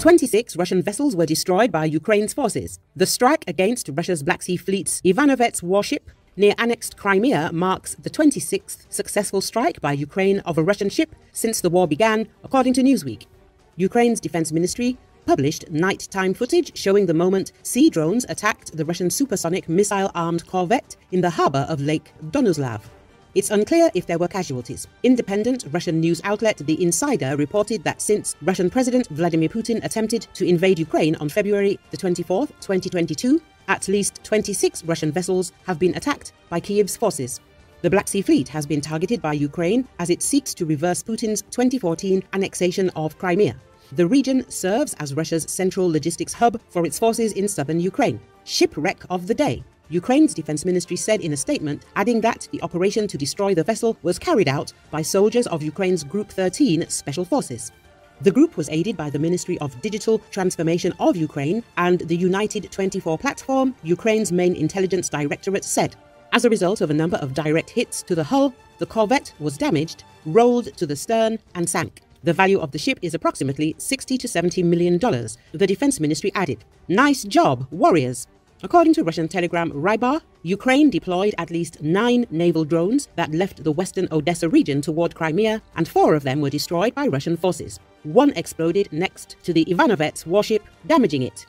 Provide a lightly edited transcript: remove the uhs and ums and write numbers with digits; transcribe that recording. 26 Russian vessels were destroyed by Ukraine's forces. The strike against Russia's Black Sea Fleet's Ivanovets warship near annexed Crimea marks the 26th successful strike by Ukraine of a Russian ship since the war began, according to Newsweek. Ukraine's defense ministry published nighttime footage showing the moment sea drones attacked the Russian supersonic missile-armed corvette in the harbor of Lake Donuzlav. It's unclear if there were casualties. Independent Russian news outlet The Insider reported that since Russian President Vladimir Putin attempted to invade Ukraine on February the 24th, 2022, at least 26 Russian vessels have been attacked by Kyiv's forces. The Black Sea Fleet has been targeted by Ukraine as it seeks to reverse Putin's 2014 annexation of Crimea. The region serves as Russia's central logistics hub for its forces in southern Ukraine. Shipwreck of the day. Ukraine's defense ministry said in a statement, adding that the operation to destroy the vessel was carried out by soldiers of Ukraine's Group 13 Special Forces. The group was aided by the Ministry of Digital Transformation of Ukraine and the United 24 Platform, Ukraine's Main Intelligence Directorate said. As a result of a number of direct hits to the hull, the corvette was damaged, rolled to the stern, and sank. The value of the ship is approximately $60 to $70 million, the defense ministry added. Nice job, warriors! According to Russian telegram Rybar, Ukraine deployed at least 9 naval drones that left the western Odessa region toward Crimea, and 4 of them were destroyed by Russian forces. One exploded next to the Ivanovets warship, damaging it.